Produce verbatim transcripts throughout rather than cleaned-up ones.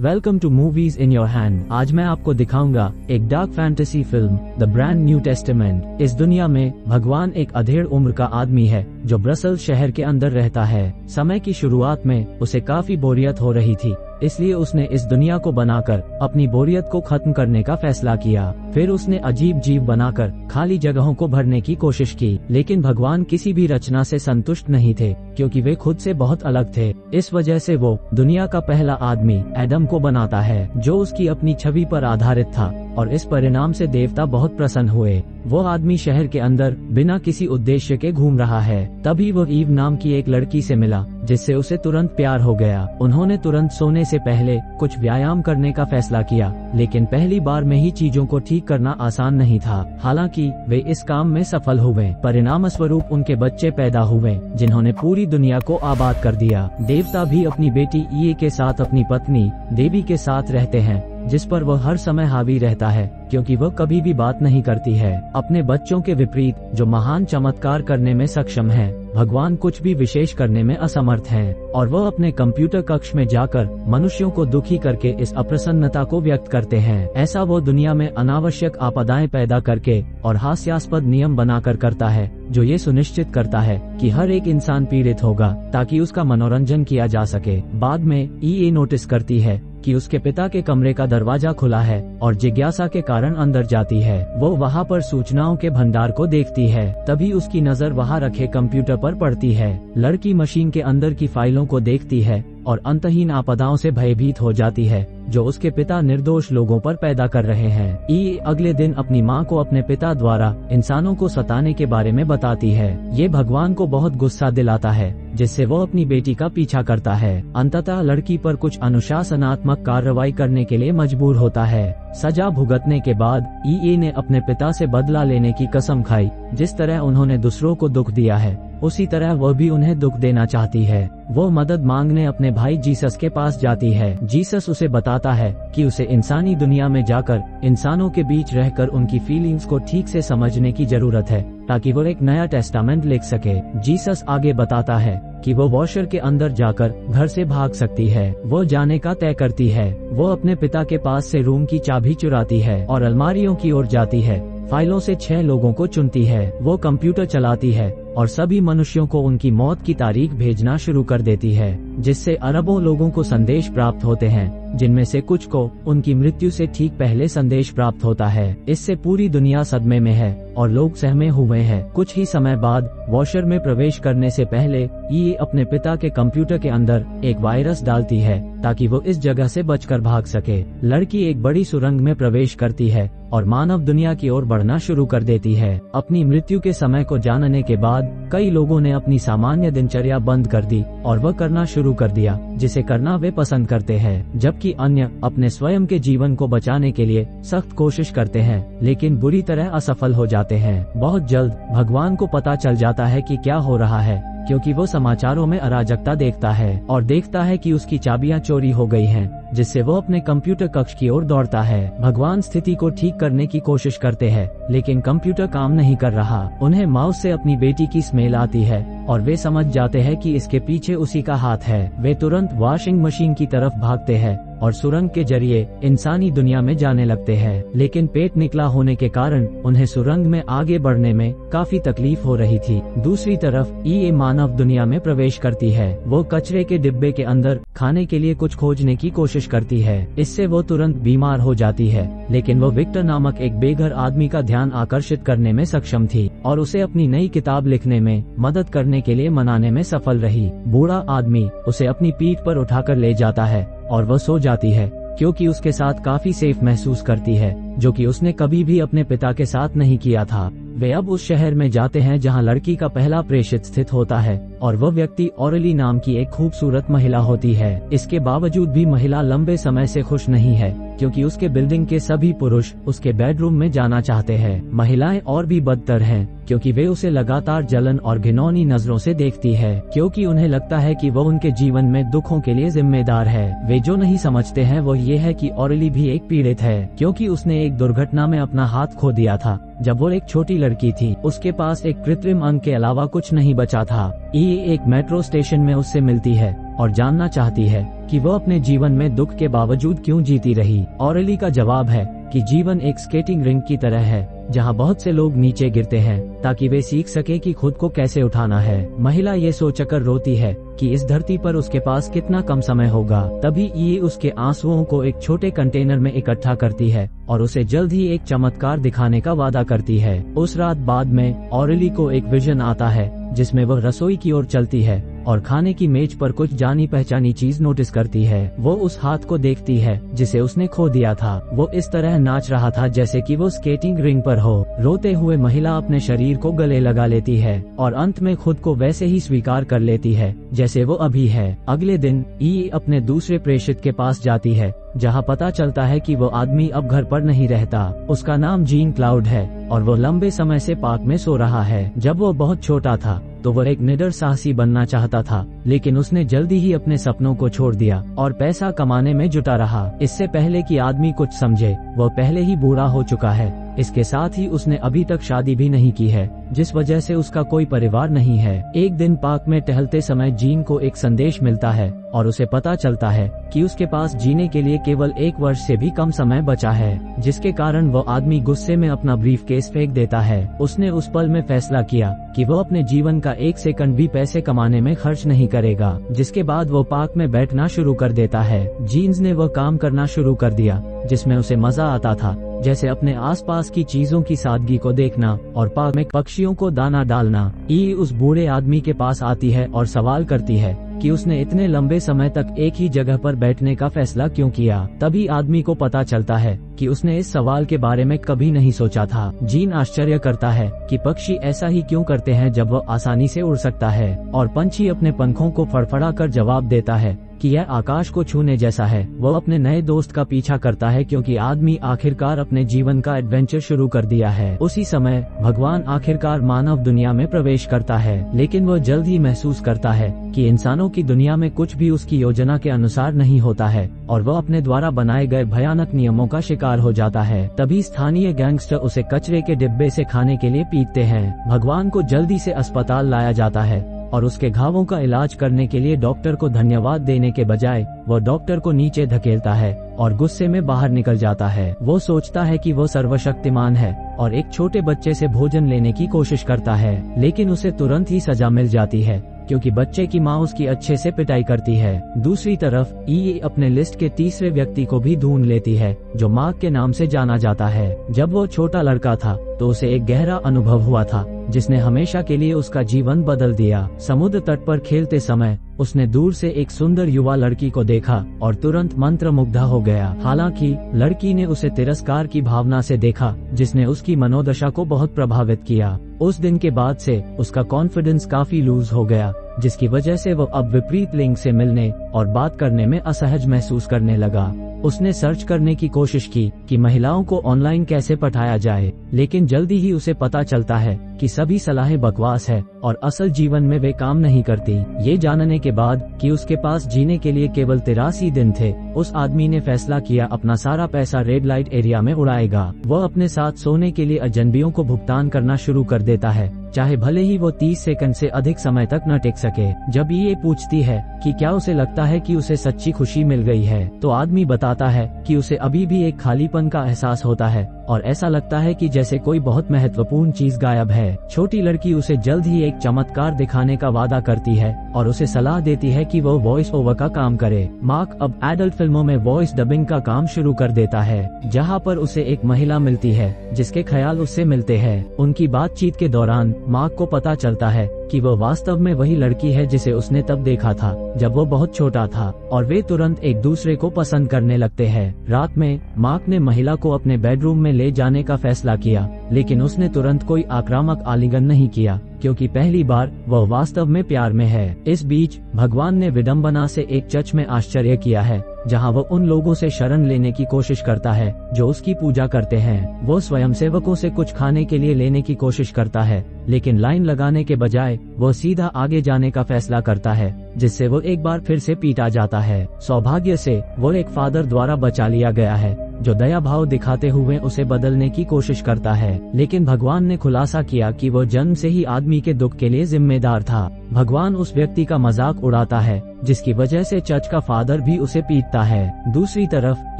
Welcome to movies in your hand. आज मैं आपको दिखाऊंगा एक dark fantasy film the brand new testament. इस दुनिया में भगवान एक अधेड़ उम्र का आदमी है जो ब्रसेल्स शहर के अंदर रहता है। समय की शुरुआत में उसे काफी बोरियत हो रही थी, इसलिए उसने इस दुनिया को बनाकर अपनी बोरियत को खत्म करने का फैसला किया। फिर उसने अजीब जीव बनाकर खाली जगहों को भरने की कोशिश की, लेकिन भगवान किसी भी रचना से संतुष्ट नहीं थे क्योंकि वे खुद से बहुत अलग थे। इस वजह से वो दुनिया का पहला आदमी एडम को बनाता है, जो उसकी अपनी छवि पर आधारित था, और इस परिणाम से देवता बहुत प्रसन्न हुए। वो आदमी शहर के अंदर बिना किसी उद्देश्य के घूम रहा है। तभी वो ईव नाम की एक लड़की से मिला, जिससे उसे तुरंत प्यार हो गया। उन्होंने तुरंत सोने से पहले कुछ व्यायाम करने का फैसला किया, लेकिन पहली बार में ही चीजों को ठीक करना आसान नहीं था। हालांकि वे इस काम में सफल हुए। परिणाम स्वरूप उनके बच्चे पैदा हुए, जिन्होंने पूरी दुनिया को आबाद कर दिया। देवता भी अपनी बेटी ई के साथ अपनी पत्नी देवी के साथ रहते हैं, जिस पर वह हर समय हावी रहता है क्योंकि वह कभी भी बात नहीं करती है। अपने बच्चों के विपरीत जो महान चमत्कार करने में सक्षम है, भगवान कुछ भी विशेष करने में असमर्थ हैं, और वह अपने कंप्यूटर कक्ष में जाकर मनुष्यों को दुखी करके इस अप्रसन्नता को व्यक्त करते हैं। ऐसा वो दुनिया में अनावश्यक आपदाएं पैदा करके और हास्यास्पद नियम बनाकर करता है, जो ये सुनिश्चित करता है कि हर एक इंसान पीड़ित होगा ताकि उसका मनोरंजन किया जा सके। बाद में ई नोटिस करती है कि उसके पिता के कमरे का दरवाजा खुला है और जिज्ञासा के कारण अंदर जाती है। वो वहाँ पर सूचनाओं के भंडार को देखती है। तभी उसकी नज़र वहाँ रखे कंप्यूटर पर पड़ती है। लड़की मशीन के अंदर की फाइलों को देखती है और अंतहीन आपदाओं से भयभीत हो जाती है, जो उसके पिता निर्दोष लोगों पर पैदा कर रहे हैं। ई अगले दिन अपनी मां को अपने पिता द्वारा इंसानों को सताने के बारे में बताती है। ये भगवान को बहुत गुस्सा दिलाता है, जिससे वो अपनी बेटी का पीछा करता है। अंततः लड़की पर कुछ अनुशासनात्मक कार्रवाई करने के लिए मजबूर होता है। सजा भुगतने के बाद ई ने अपने पिता से बदला लेने की कसम खाई। जिस तरह उन्होंने दूसरों को दुख दिया है, उसी तरह वह भी उन्हें दुख देना चाहती है। वो मदद मांगने अपने भाई जीसस के पास जाती है। जीसस उसे बताता है कि उसे इंसानी दुनिया में जाकर इंसानों के बीच रहकर उनकी फीलिंग्स को ठीक से समझने की जरूरत है, ताकि वो एक नया टेस्टामेंट लिख सके। जीसस आगे बताता है कि वो वॉशर के अंदर जाकर घर से भाग सकती है। वो जाने का तय करती है। वो अपने पिता के पास से रूम की चाबी चुराती है और अलमारियों की ओर जाती है। फाइलों से छह लोगों को चुनती है। वो कंप्यूटर चलाती है और सभी मनुष्यों को उनकी मौत की तारीख भेजना शुरू कर देती है, जिससे अरबों लोगों को संदेश प्राप्त होते हैं, जिनमें से कुछ को उनकी मृत्यु से ठीक पहले संदेश प्राप्त होता है। इससे पूरी दुनिया सदमे में है और लोग सहमे हुए हैं। कुछ ही समय बाद वॉशर में प्रवेश करने से पहले ये अपने पिता के कंप्यूटर के अंदर एक वायरस डालती है, ताकि वो इस जगह से बचकर भाग सके। लड़की एक बड़ी सुरंग में प्रवेश करती है और मानव दुनिया की ओर बढ़ना शुरू कर देती है। अपनी मृत्यु के समय को जानने के बाद कई लोगों ने अपनी सामान्य दिनचर्या बंद कर दी और वह करना शुरू कर दिया जिसे करना वे पसंद करते हैं, जबकि अन्य अपने स्वयं के जीवन को बचाने के लिए सख्त कोशिश करते हैं, लेकिन बुरी तरह असफल हो जाते हैं। बहुत जल्द भगवान को पता चल जाता है कि क्या हो रहा है, क्योंकि वो समाचारों में अराजकता देखता है और देखता है कि उसकी चाबियां चोरी हो गई हैं, जिससे वो अपने कंप्यूटर कक्ष की ओर दौड़ता है। भगवान स्थिति को ठीक करने की कोशिश करते हैं, लेकिन कंप्यूटर काम नहीं कर रहा। उन्हें माउस से अपनी बेटी की स्मेल आती है और वे समझ जाते हैं कि इसके पीछे उसी का हाथ है। वे तुरंत वॉशिंग मशीन की तरफ भागते हैं और सुरंग के जरिए इंसानी दुनिया में जाने लगते हैं, लेकिन पेट निकला होने के कारण उन्हें सुरंग में आगे बढ़ने में काफी तकलीफ हो रही थी। दूसरी तरफ ई मानव दुनिया में प्रवेश करती है। वो कचरे के डिब्बे के अंदर खाने के लिए कुछ खोजने की कोशिश करती है। इससे वो तुरंत बीमार हो जाती है, लेकिन वो विक्टर नामक एक बेघर आदमी का ध्यान आकर्षित करने में सक्षम थी और उसे अपनी नई किताब लिखने में मदद करने के लिए मनाने में सफल रही। बूढ़ा आदमी उसे अपनी पीठ पर उठाकर ले जाता है और वह सो जाती है, क्योंकि उसके साथ काफी सेफ महसूस करती है, जो कि उसने कभी भी अपने पिता के साथ नहीं किया था। वे अब उस शहर में जाते हैं जहां लड़की का पहला प्रेषित स्थित होता है, और वह व्यक्ति ऑरेली नाम की एक खूबसूरत महिला होती है। इसके बावजूद भी महिला लंबे समय से खुश नहीं है, क्योंकि उसके बिल्डिंग के सभी पुरुष उसके बेडरूम में जाना चाहते हैं। महिलाएं और भी बदतर हैं, क्योंकि वे उसे लगातार जलन और घिनौनी नजरों से देखती है, क्योंकि उन्हें लगता है कि वह उनके जीवन में दुखों के लिए जिम्मेदार है। वे जो नहीं समझते हैं वो ये है कि ऑरेली भी एक पीड़ित है, क्योंकि उसने एक दुर्घटना में अपना हाथ खो दिया था जब वो एक छोटी लड़की थी। उसके पास एक कृत्रिम अंग के अलावा कुछ नहीं बचा था। ई एक मेट्रो स्टेशन में उससे मिलती है और जानना चाहती है कि वह अपने जीवन में दुख के बावजूद क्यों जीती रही। ऑरेली का जवाब है कि जीवन एक स्केटिंग रिंग की तरह है जहां बहुत से लोग नीचे गिरते हैं ताकि वे सीख सके कि खुद को कैसे उठाना है। महिला ये सोचकर रोती है कि इस धरती पर उसके पास कितना कम समय होगा। तभी ये उसके आंसुओं को एक छोटे कंटेनर में इकट्ठा करती है और उसे जल्द ही एक चमत्कार दिखाने का वादा करती है। उस रात बाद में ऑरेली को एक विजन आता है जिसमें वह रसोई की ओर चलती है और खाने की मेज पर कुछ जानी पहचानी चीज नोटिस करती है। वो उस हाथ को देखती है जिसे उसने खो दिया था। वो इस तरह नाच रहा था जैसे कि वो स्केटिंग रिंग पर हो। रोते हुए महिला अपने शरीर को गले लगा लेती है और अंत में खुद को वैसे ही स्वीकार कर लेती है जैसे वो अभी है। अगले दिन ई अपने दूसरे प्रेषित के पास जाती है जहाँ पता चलता है कि वो आदमी अब घर पर नहीं रहता। उसका नाम जीन क्लाउड है और वो लंबे समय से पार्क में सो रहा है। जब वो बहुत छोटा था तो वह एक निडर साहसी बनना चाहता था, लेकिन उसने जल्दी ही अपने सपनों को छोड़ दिया और पैसा कमाने में जुटा रहा। इससे पहले कि आदमी कुछ समझे, वह पहले ही बूढ़ा हो चुका है। इसके साथ ही उसने अभी तक शादी भी नहीं की है, जिस वजह से उसका कोई परिवार नहीं है। एक दिन पार्क में टहलते समय जीन को एक संदेश मिलता है और उसे पता चलता है कि उसके पास जीने के लिए केवल एक वर्ष से भी कम समय बचा है, जिसके कारण वो आदमी गुस्से में अपना ब्रीफकेस फेंक देता है। उसने उस पल में फैसला किया कि वो अपने जीवन का एक सेकंड भी पैसे कमाने में खर्च नहीं करेगा, जिसके बाद वो पार्क में बैठना शुरू कर देता है। जीन्स ने वह काम करना शुरू कर दिया जिसमें उसे मजा आता था, जैसे अपने आसपास की चीजों की सादगी को देखना और पार्क में पक्षियों को दाना डालना। ई उस बूढ़े आदमी के पास आती है और सवाल करती है कि उसने इतने लंबे समय तक एक ही जगह पर बैठने का फैसला क्यों किया। तभी आदमी को पता चलता है कि उसने इस सवाल के बारे में कभी नहीं सोचा था। जीन आश्चर्य करता है कि पक्षी ऐसा ही क्यों करते हैं जब वह आसानी से उड़ सकता है, और पंछी अपने पंखों को फड़फड़ा कर जवाब देता है कि यह आकाश को छूने जैसा है। वह अपने नए दोस्त का पीछा करता है क्योंकि आदमी आखिरकार अपने जीवन का एडवेंचर शुरू कर दिया है। उसी समय भगवान आखिरकार मानव दुनिया में प्रवेश करता है, लेकिन वह जल्द ही महसूस करता है कि इंसानों की दुनिया में कुछ भी उसकी योजना के अनुसार नहीं होता है और वह अपने द्वारा बनाए गए भयानक नियमों का शिकार हो जाता है। तभी स्थानीय गैंगस्टर उसे कचरे के डिब्बे से खाने के लिए पीटते हैं। भगवान को जल्दी से अस्पताल लाया जाता है और उसके घावों का इलाज करने के लिए डॉक्टर को धन्यवाद देने के बजाय वह डॉक्टर को नीचे धकेलता है और गुस्से में बाहर निकल जाता है। वो सोचता है कि वो सर्वशक्तिमान है और एक छोटे बच्चे से भोजन लेने की कोशिश करता है, लेकिन उसे तुरंत ही सजा मिल जाती है क्योंकि बच्चे की माँ उसकी अच्छे से पिटाई करती है। दूसरी तरफ ई अपने लिस्ट के तीसरे व्यक्ति को भी ढूंढ लेती है जो मार्क के नाम से जाना जाता है। जब वो छोटा लड़का था तो उसे एक गहरा अनुभव हुआ था जिसने हमेशा के लिए उसका जीवन बदल दिया। समुद्र तट पर खेलते समय उसने दूर से एक सुंदर युवा लड़की को देखा और तुरंत मंत्रमुग्ध हो गया। हालांकि लड़की ने उसे तिरस्कार की भावना से देखा जिसने उसकी मनोदशा को बहुत प्रभावित किया। उस दिन के बाद से उसका कॉन्फिडेंस काफी लूज हो गया, जिसकी वजह से वो अब विपरीत लिंग से मिलने और बात करने में असहज महसूस करने लगा। उसने सर्च करने की कोशिश की कि महिलाओं को ऑनलाइन कैसे पढ़ाया जाए, लेकिन जल्दी ही उसे पता चलता है कि सभी सलाहें बकवास है और असल जीवन में वे काम नहीं करती। ये जानने के बाद कि उसके पास जीने के लिए केवल तिरासी दिन थे, उस आदमी ने फैसला किया अपना सारा पैसा रेड लाइट एरिया में उड़ाएगा। वह अपने साथ सोने के लिए अजनबियों को भुगतान करना शुरू कर देता है, चाहे भले ही वो तीस सेकंड से अधिक समय तक न टिक सके। जब ये पूछती है कि क्या उसे लगता है कि उसे सच्ची खुशी मिल गई है, तो आदमी बताता है कि उसे अभी भी एक खालीपन का एहसास होता है और ऐसा लगता है कि जैसे कोई बहुत महत्वपूर्ण चीज गायब है। छोटी लड़की उसे जल्द ही एक चमत्कार दिखाने का वादा करती है और उसे सलाह देती है कि वो वॉइस ओवर का काम करे। मार्क अब एडल्ट फिल्मों में वॉइस डबिंग का काम शुरू कर देता है, जहाँ पर उसे एक महिला मिलती है जिसके ख्याल उससे मिलते हैं। उनकी बातचीत के दौरान मार्क को पता चलता है कि वह वास्तव में वही लड़की है जिसे उसने तब देखा था जब वो बहुत छोटा था, और वे तुरंत एक दूसरे को पसंद करने लगते हैं। रात में मार्क ने महिला को अपने बेडरूम में ले जाने का फैसला किया, लेकिन उसने तुरंत कोई आक्रामक आलिंगन नहीं किया क्योंकि पहली बार वह वास्तव में प्यार में है। इस बीच भगवान ने विडम्बना से एक चर्च में आश्चर्य किया है जहां वह उन लोगों से शरण लेने की कोशिश करता है जो उसकी पूजा करते हैं। वो स्वयंसेवकों से कुछ खाने के लिए लेने की कोशिश करता है, लेकिन लाइन लगाने के बजाय वो सीधा आगे जाने का फैसला करता है जिससे वो एक बार फिर से पीटा जाता है। सौभाग्य से वो एक फादर द्वारा बचा लिया गया है जो दया भाव दिखाते हुए उसे बदलने की कोशिश करता है, लेकिन भगवान ने खुलासा किया कि वो जन्म से ही आदमी के दुख के लिए जिम्मेदार था। भगवान उस व्यक्ति का मजाक उड़ाता है जिसकी वजह से चर्च का फादर भी उसे पीटता है। दूसरी तरफ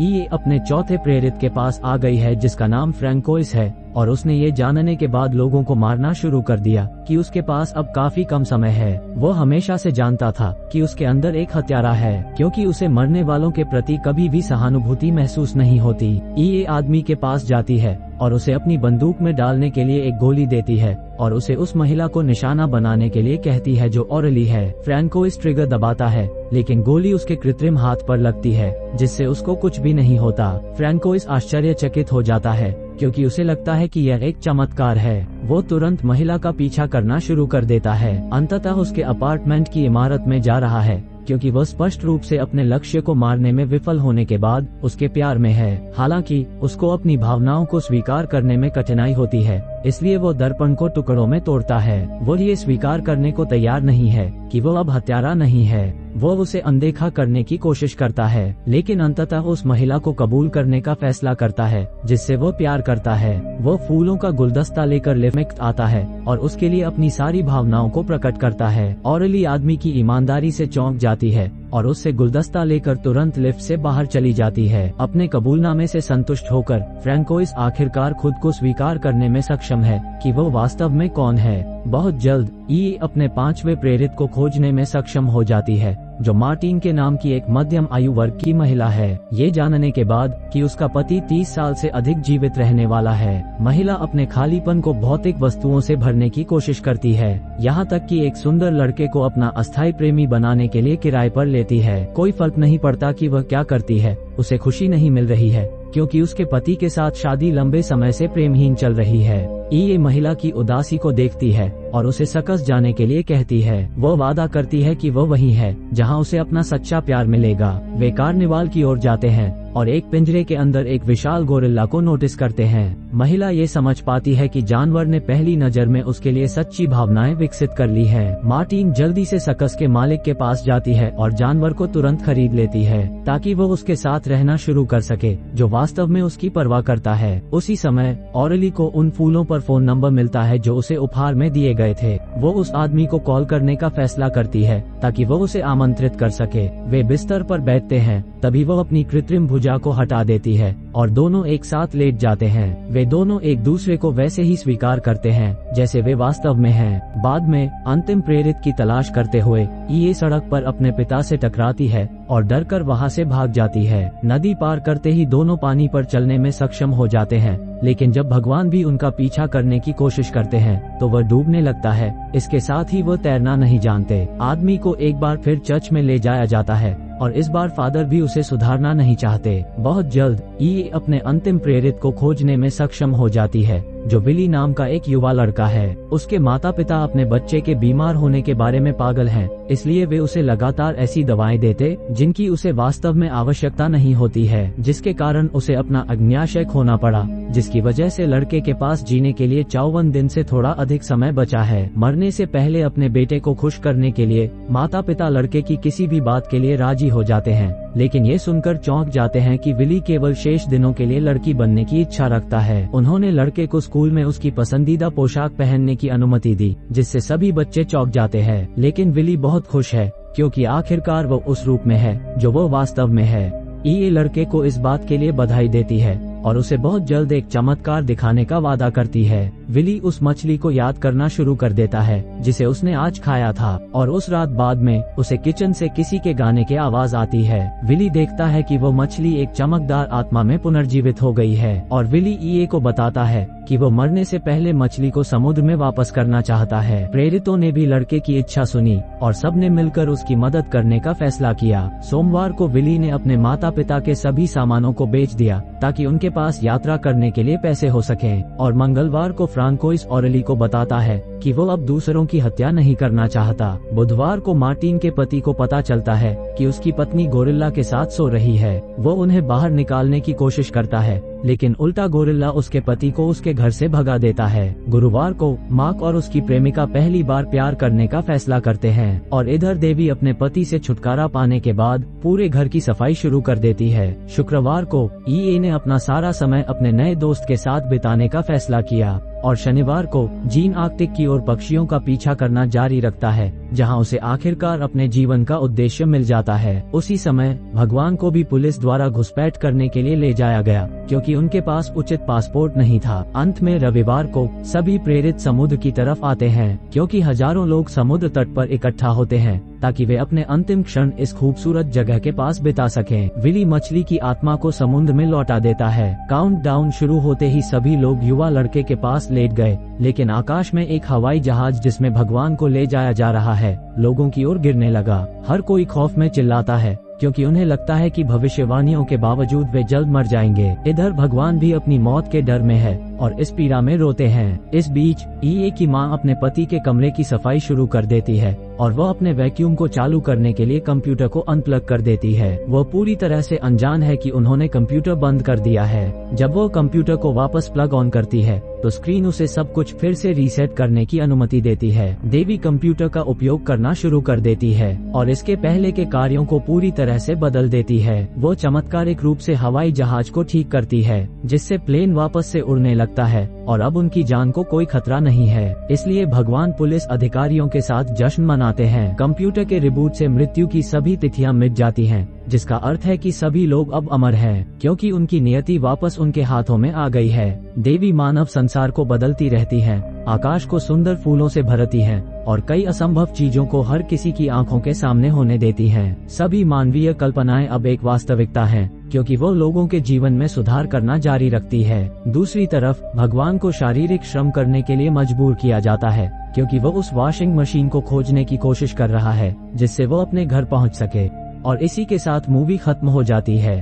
ई अपने चौथे प्रेरित के पास आ गई है जिसका नाम फ्रैंकोइस है, और उसने ये जानने के बाद लोगों को मारना शुरू कर दिया कि उसके पास अब काफी कम समय है। वो हमेशा से जानता था कि उसके अंदर एक हत्यारा है, क्योंकि उसे मरने वालों के प्रति कभी भी सहानुभूति महसूस नहीं होती। ई आदमी के पास जाती है और उसे अपनी बंदूक में डालने के लिए एक गोली देती है और उसे उस महिला को निशाना बनाने के लिए कहती है जो ऑरेली है। फ्रैंकोइस ट्रिगर दबाता है लेकिन गोली उसके कृत्रिम हाथ पर लगती है जिससे उसको कुछ भी नहीं होता। फ्रैंकोइस आश्चर्यचकित हो जाता है क्योंकि उसे लगता है कि यह एक चमत्कार है। वो तुरंत महिला का पीछा करना शुरू कर देता है। अंततः उसके अपार्टमेंट की इमारत में जा रहा है क्योंकि वह स्पष्ट रूप से अपने लक्ष्य को मारने में विफल होने के बाद उसके प्यार में है। हालांकि उसको अपनी भावनाओं को स्वीकार करने में कठिनाई होती है, इसलिए वो दर्पण को टुकड़ों में तोड़ता है। वो ये स्वीकार करने को तैयार नहीं है कि वो अब हत्यारा नहीं है। वो उसे अनदेखा करने की कोशिश करता है लेकिन अंततः उस महिला को कबूल करने का फैसला करता है जिससे वो प्यार करता है। वो फूलों का गुलदस्ता लेकर लिफ्ट आता है और उसके लिए अपनी सारी भावनाओं को प्रकट करता है। ऑरेली आदमी की ईमानदारी से चौंक जाती है और उससे गुलदस्ता लेकर तुरंत लिफ्ट से बाहर चली जाती है। अपने कबूलनामे से संतुष्ट होकर फ्रैंकोइस आखिरकार खुद को स्वीकार करने में सक्षम है कि वो वास्तव में कौन है। बहुत जल्द ई अपने पांचवे प्रेरित को खोजने में सक्षम हो जाती है जो मार्टिन के नाम की एक मध्यम आयु वर्ग की महिला है। ये जानने के बाद कि उसका पति तीस साल से अधिक जीवित रहने वाला है, महिला अपने खालीपन को भौतिक वस्तुओं से भरने की कोशिश करती है, यहाँ तक कि एक सुंदर लड़के को अपना अस्थायी प्रेमी बनाने के लिए किराए पर लेती है। कोई फर्क नहीं पड़ता कि वह क्या करती है, उसे खुशी नहीं मिल रही है क्योंकि उसके पति के साथ शादी लंबे समय से प्रेमहीन चल रही है। ये महिला की उदासी को देखती है और उसे सकस जाने के लिए कहती है। वो वादा करती है कि वो वही है जहां उसे अपना सच्चा प्यार मिलेगा। वे कार्निवाल की ओर जाते हैं और एक पिंजरे के अंदर एक विशाल गोरिल्ला को नोटिस करते हैं। महिला ये समझ पाती है कि जानवर ने पहली नजर में उसके लिए सच्ची भावनाएं विकसित कर ली है। मार्टिन जल्दी से सकस के मालिक के पास जाती है और जानवर को तुरंत खरीद लेती है ताकि वो उसके साथ रहना शुरू कर सके जो वास्तव में उसकी परवाह करता है। उसी समय ऑरेली को उन फूलों पर फोन नंबर मिलता है जो उसे उपहार में दिए गए थे। वो उस आदमी को कॉल करने का फैसला करती है ताकि वो उसे आमंत्रित कर सके। वे बिस्तर पर बैठते हैं, तभी वो अपनी कृत्रिम भुजा को हटा देती है और दोनों एक साथ लेट जाते हैं। वे दोनों एक दूसरे को वैसे ही स्वीकार करते हैं जैसे वे वास्तव में हैं। बाद में अंतिम प्रेरित की तलाश करते हुए ये सड़क पर अपने पिता से टकराती है और डर कर वहाँ से भाग जाती है। नदी पार करते ही दोनों पानी पर चलने में सक्षम हो जाते हैं, लेकिन जब भगवान भी उनका पीछा करने की कोशिश करते हैं तो वह डूबने लगता है। इसके साथ ही वह तैरना नहीं जानते। आदमी को एक बार फिर चर्च में ले जाया जाता है और इस बार फादर भी उसे सुधारना नहीं चाहते। बहुत जल्द ई अपने अंतिम प्रेरित को खोजने में सक्षम हो जाती है जो बिली नाम का एक युवा लड़का है। उसके माता पिता अपने बच्चे के बीमार होने के बारे में पागल हैं, इसलिए वे उसे लगातार ऐसी दवाएं देते जिनकी उसे वास्तव में आवश्यकता नहीं होती है, जिसके कारण उसे अपना अग्न्याशय खोना पड़ा, जिसकी वजह से लड़के के पास जीने के लिए चौवन दिन से थोड़ा अधिक समय बचा है। मरने से पहले अपने बेटे को खुश करने के लिए माता पिता लड़के की किसी भी बात के लिए राजी हो जाते हैं, लेकिन ये सुनकर चौंक जाते हैं कि बिली केवल शेष दिनों के लिए लड़की बनने की इच्छा रखता है। उन्होंने लड़के को स्कूल में उसकी पसंदीदा पोशाक पहनने की अनुमति दी, जिससे सभी बच्चे चौंक जाते हैं, लेकिन बिली बहुत खुश है क्योंकि आखिरकार वो उस रूप में है जो वो वास्तव में है। ये लड़के को इस बात के लिए बधाई देती है और उसे बहुत जल्द एक चमत्कार दिखाने का वादा करती है। विली उस मछली को याद करना शुरू कर देता है जिसे उसने आज खाया था, और उस रात बाद में उसे किचन से किसी के गाने की आवाज आती है। विली देखता है कि वो मछली एक चमकदार आत्मा में पुनर्जीवित हो गई है, और विली ईए को बताता है कि वो मरने से पहले मछली को समुद्र में वापस करना चाहता है। प्रेरितों ने भी लड़के की इच्छा सुनी और सबने मिलकर उसकी मदद करने का फैसला किया। सोमवार को विली ने अपने माता पिता के सभी सामानों को बेच दिया ताकि उनके पास यात्रा करने के लिए पैसे हो सके, और मंगलवार को फ्रांकोइस ऑरेली को बताता है कि वो अब दूसरों की हत्या नहीं करना चाहता। बुधवार को मार्टिन के पति को पता चलता है कि उसकी पत्नी गोरिल्ला के साथ सो रही है। वो उन्हें बाहर निकालने की कोशिश करता है, लेकिन उल्टा गोरिल्ला उसके पति को उसके घर से भगा देता है। गुरुवार को मार्क और उसकी प्रेमिका पहली बार प्यार करने का फैसला करते हैं और इधर देवी अपने पति से छुटकारा पाने के बाद पूरे घर की सफाई शुरू कर देती है। शुक्रवार को ईए ने अपना सारा समय अपने नए दोस्त के साथ बिताने का फैसला किया और शनिवार को जीन आर्कटिक की ओर पक्षियों का पीछा करना जारी रखता है, जहां उसे आखिरकार अपने जीवन का उद्देश्य मिल जाता है। उसी समय भगवान को भी पुलिस द्वारा घुसपैठ करने के लिए ले जाया गया, क्योंकि उनके पास उचित पासपोर्ट नहीं था। अंत में रविवार को सभी प्रेरित समुद्र की तरफ आते हैं, क्योंकि हजारों लोग समुद्र तट पर इकट्ठा होते हैं ताकि वे अपने अंतिम क्षण इस खूबसूरत जगह के पास बिता सकें। विली मछली की आत्मा को समुद्र में लौटा देता है। काउंटडाउन शुरू होते ही सभी लोग युवा लड़के के पास लेट गए, लेकिन आकाश में एक हवाई जहाज जिसमें भगवान को ले जाया जा रहा है लोगों की ओर गिरने लगा। हर कोई खौफ में चिल्लाता है, क्योंकि उन्हें लगता है कि भविष्यवाणियों के बावजूद वे जल्द मर जाएंगे। इधर भगवान भी अपनी मौत के डर में है और इस पीड़ा में रोते हैं। इस बीच ईए की मां अपने पति के कमरे की सफाई शुरू कर देती है और वह अपने वैक्यूम को चालू करने के लिए कंप्यूटर को अनप्लग कर देती है। वह पूरी तरह से अनजान है कि उन्होंने कंप्यूटर बंद कर दिया है। जब वह कंप्यूटर को वापस प्लग ऑन करती है तो स्क्रीन उसे सब कुछ फिर से रीसेट करने की अनुमति देती है। देवी कंप्यूटर का उपयोग करना शुरू कर देती है और इसके पहले के कार्यों को पूरी तरह से बदल देती है। वो चमत्कारिक रूप से हवाई जहाज को ठीक करती है, जिससे प्लेन वापस से उड़ने लगता है और अब उनकी जान को कोई खतरा नहीं है। इसलिए भगवान पुलिस अधिकारियों के साथ जश्न मनाते हैं। कंप्यूटर के रिबूट से मृत्यु की सभी तिथियां मिट जाती हैं, जिसका अर्थ है कि सभी लोग अब अमर हैं, क्योंकि उनकी नियति वापस उनके हाथों में आ गई है। देवी मानव संसार को बदलती रहती हैं, आकाश को सुंदर फूलों से भरती हैं और कई असंभव चीजों को हर किसी की आंखों के सामने होने देती हैं। सभी मानवीय कल्पनाएं अब एक वास्तविकता हैं, क्योंकि वो लोगों के जीवन में सुधार करना जारी रखती है। दूसरी तरफ भगवान को शारीरिक श्रम करने के लिए मजबूर किया जाता है, क्योंकि वो उस वॉशिंग मशीन को खोजने की कोशिश कर रहा है जिससे वो अपने घर पहुँच सके। और इसी के साथ मूवी खत्म हो जाती है।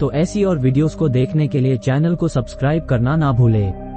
तो ऐसी और वीडियोस को देखने के लिए चैनल को सब्सक्राइब करना ना भूलें।